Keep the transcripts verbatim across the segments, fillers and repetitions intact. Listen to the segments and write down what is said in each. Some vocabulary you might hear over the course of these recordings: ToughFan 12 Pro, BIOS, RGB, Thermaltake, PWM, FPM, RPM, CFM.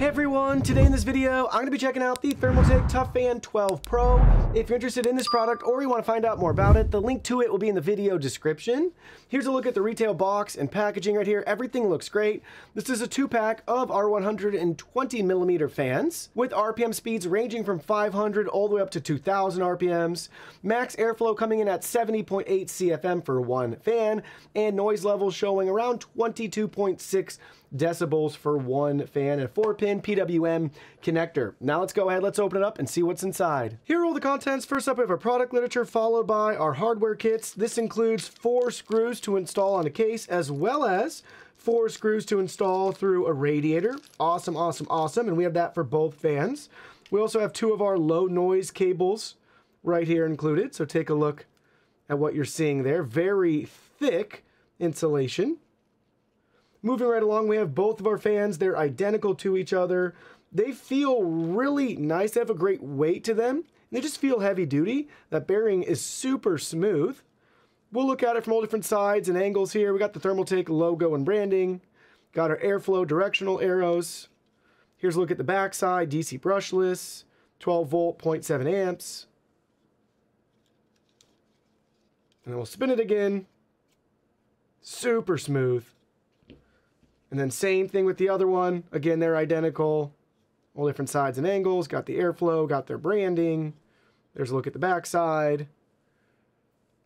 Hey everyone, today in this video, I'm gonna be checking out the Thermaltake ToughFan twelve Pro. If you're interested in this product or you wanna find out more about it, the link to it will be in the video description. Here's a look at the retail box and packaging right here. Everything looks great. This is a two pack of our one hundred twenty millimeter fans with R P M speeds ranging from five hundred all the way up to two thousand R P Ms. Max airflow coming in at seventy point eight C F M for one fan and noise level showing around twenty-two point six decibels for one fan and a four pin P W M connector. Now let's go ahead, let's open it up and see what's inside. Here are all the contents. First up, we have our product literature followed by our hardware kits. This includes four screws to install on a case as well as four screws to install through a radiator. Awesome, awesome, awesome. And we have that for both fans. We also have two of our low noise cables right here included. So take a look at what you're seeing there. Very thick insulation. Moving right along, we have both of our fans. They're identical to each other. They feel really nice. They have a great weight to them. They just feel heavy duty. That bearing is super smooth. We'll look at it from all different sides and angles here. We got the Thermaltake logo and branding. Got our airflow directional arrows. Here's a look at the backside, D C brushless, twelve volt, zero point seven amps. And then we'll spin it again. Super smooth. And then same thing with the other one. Again, they're identical. All different sides and angles. Got the airflow, got their branding. There's a look at the backside.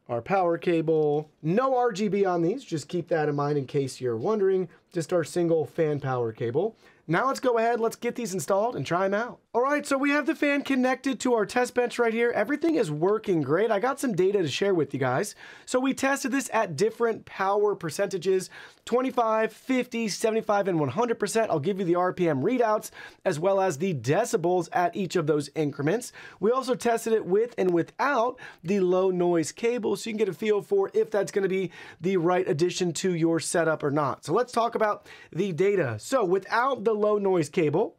Our power cable. No R G B on these. Just keep that in mind in case you're wondering. Just our single fan power cable. Now let's go ahead, let's get these installed and try them out. All right, so we have the fan connected to our test bench right here. Everything is working great. I got some data to share with you guys. So we tested this at different power percentages, twenty-five, fifty, seventy-five, and one hundred percent. I'll give you the R P M readouts as well as the decibels at each of those increments. We also tested it with and without the low noise cable so you can get a feel for if that's gonna be the right addition to your setup or not. So let's talk about the data. So without the low noise cable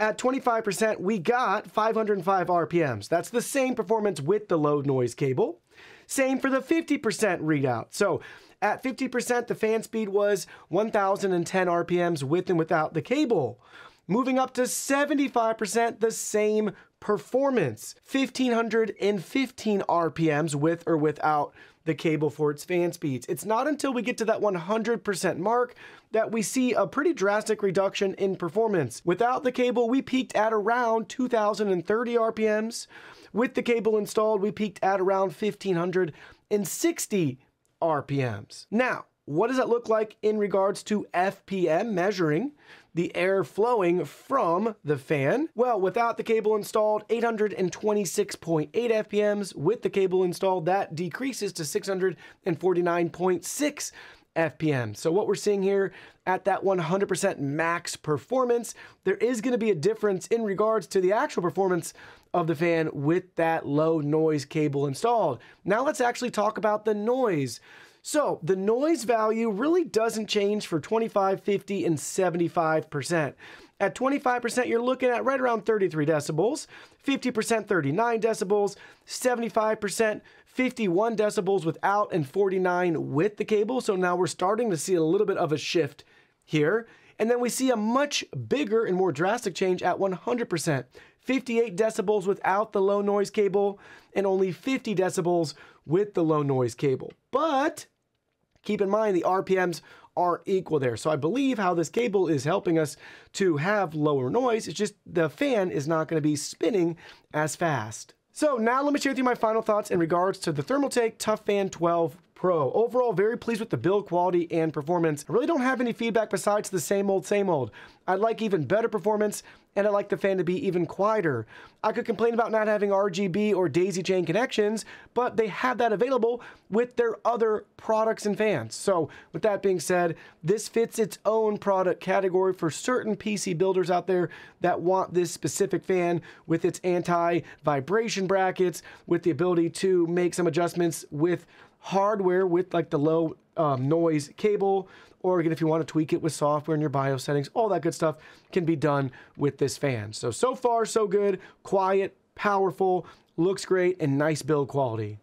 at twenty-five percent, we got five hundred five R P Ms. That's the same performance with the low noise cable. Same for the fifty percent readout. So at fifty percent, the fan speed was one thousand ten R P Ms with and without the cable. Moving up to seventy-five percent, the same performance, one thousand five hundred fifteen R P Ms with or without the cable for its fan speeds. It's not until we get to that one hundred percent mark that we see a pretty drastic reduction in performance. Without the cable, we peaked at around two thousand thirty R P Ms. With the cable installed, we peaked at around one thousand five hundred sixty R P Ms. Now, what does that look like in regards to F P M, measuring the air flowing from the fan? Well, without the cable installed, eight hundred twenty-six point eight F P Ms. With the cable installed, that decreases to six hundred forty-nine point six F P M. So what we're seeing here at that one hundred percent max performance, there is going to be a difference in regards to the actual performance of the fan with that low noise cable installed. Now let's actually talk about the noise. So the noise value really doesn't change for twenty-five, fifty, and seventy-five percent. At twenty-five percent, you're looking at right around thirty-three decibels, fifty percent, thirty-nine decibels, seventy-five percent, fifty-one decibels without, and forty-nine with the cable. So now we're starting to see a little bit of a shift here. And then we see a much bigger and more drastic change at one hundred percent. fifty-eight decibels without the low noise cable and only fifty decibels with the low noise cable. But keep in mind the R P Ms are equal there. So I believe how this cable is helping us to have lower noise. It's just the fan is not going to be spinning as fast. So now let me share with you my final thoughts in regards to the Thermaltake ToughFan twelve Pro. Overall, very pleased with the build quality and performance. I really don't have any feedback besides the same old, same old. I'd like even better performance, and I'd like the fan to be even quieter. I could complain about not having R G B or daisy chain connections, but they have that available with their other products and fans. So with that being said, this fits its own product category for certain P C builders out there that want this specific fan with its anti-vibration brackets, with the ability to make some adjustments with hardware with like the low um, noise cable, or again, if you want to tweak it with software in your BIOS settings, all that good stuff can be done with this fan. So, so far so good, quiet, powerful, looks great, and nice build quality.